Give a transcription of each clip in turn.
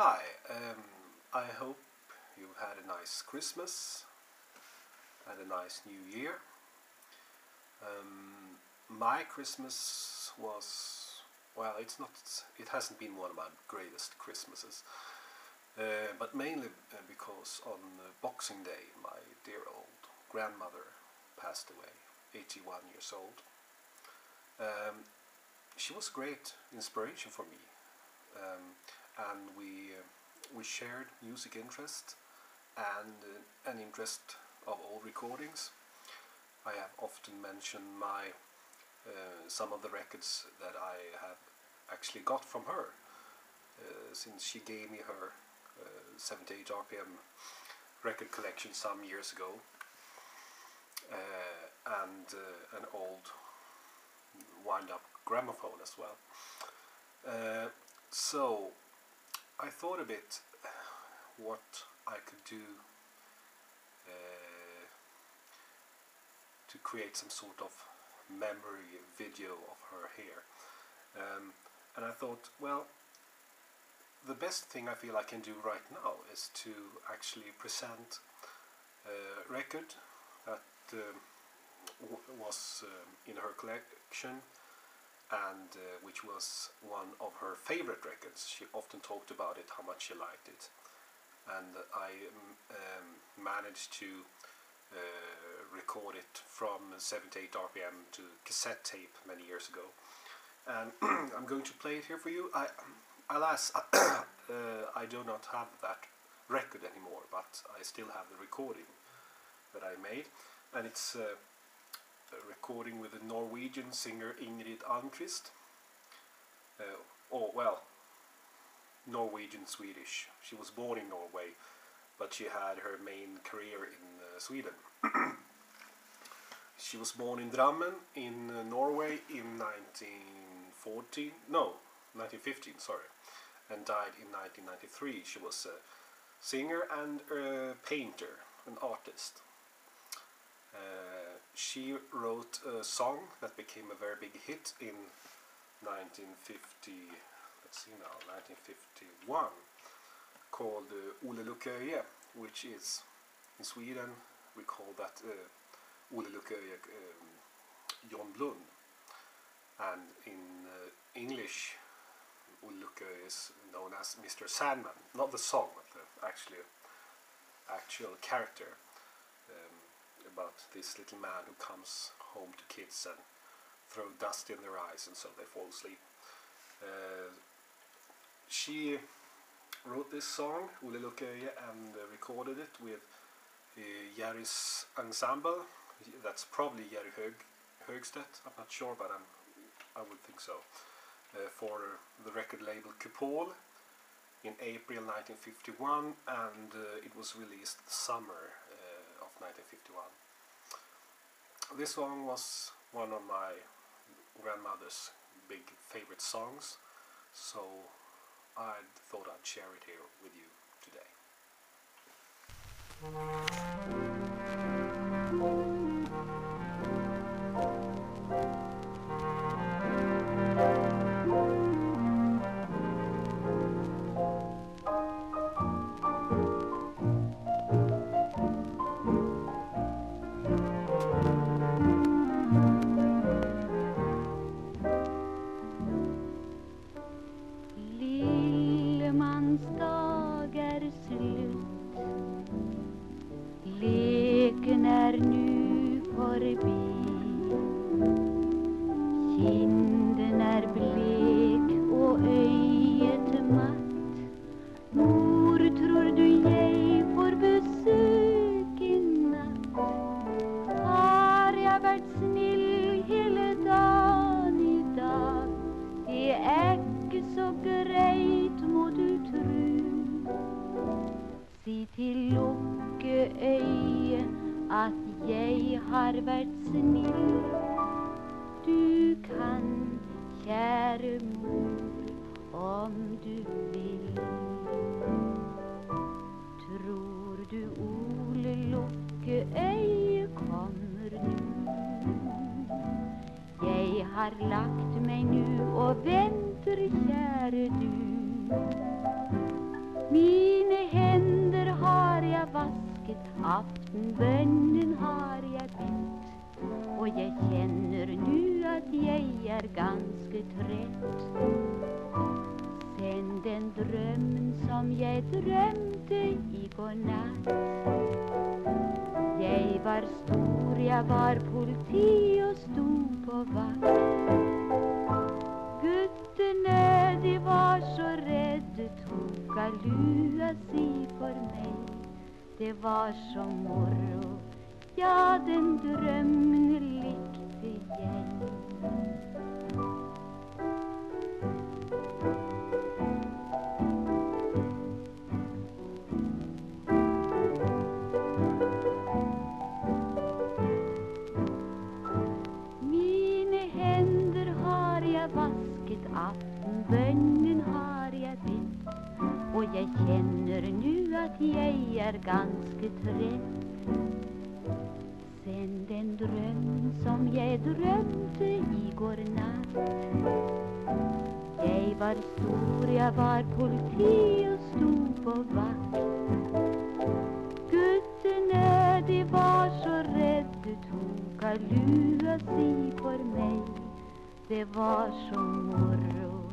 Hi, I hope you had a nice Christmas, had a nice New Year. My Christmas was, well, it hasn't been one of my greatest Christmases, but mainly because on Boxing Day my dear old grandmother passed away, 81 years old. She was a great inspiration for me. And we shared music interest and an interest of all recordings. I have often mentioned my some of the records that I have actually got from her, since she gave me her 78 RPM record collection some years ago, and an old wind-up gramophone as well. So I thought a bit what I could do to create some sort of memory video of her here, and I thought, well, the best thing I feel I can do right now is to actually present a record that was in her collection, and which was one of her favorite records. She often talked about it, how much she liked it, and I managed to record it from 78 RPM to cassette tape many years ago, and I'm going to play it here for you. Alas, I do not have that record anymore, but I still have the recording that I made, and it's a recording with the Norwegian singer Ingrid Almqvist, or well, Norwegian-Swedish. She was born in Norway, but she had her main career in Sweden. She was born in Drammen in Norway in 1915, sorry, and died in 1993. She was a singer and a painter, an artist. She wrote a song that became a very big hit in 1951, called Ole Lukkøye, which is in Sweden we call that Ole Lukkøye, Jon Blund, and in English Ole Lukkøye is known as Mr. Sandman, not the song, but the actual character. About this little man who comes home to kids and throw dust in their eyes and so they fall asleep. She wrote this song, Ole Lukkøye, and recorded it with Yaris ensemble. That's probably Jari Högstedt, I'm not sure, but I would think so, for the record label Kupol in April 1951, and it was released summer 1951. This song was one of my grandmother's big favorite songs, so I thought I'd share it here with you today. Lagt mig nu och väntar, käre du. Mine händer har jag vasket, aftenbönden har jag bett. Och jag känner nu att jag är ganska trött. Sen den drömmen som jag drömte igår natt. Jag var stor, jag var politi och stod på vakt. Gutterna, de var så rädda, tog att lua sig för mig. Det var som morgon, ja den drömmen likte jag. Aftenbönden har jag bett. Och jag känner nu att jag är ganska trött. Sen den dröm som jag drömte igår natt. Jag var stor, jag var politi och stod på vakt. Gutterna, de var så rädda, tog att lua sig för mig. Det var som morgon,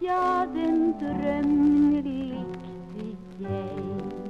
ja den drömmen likte jag.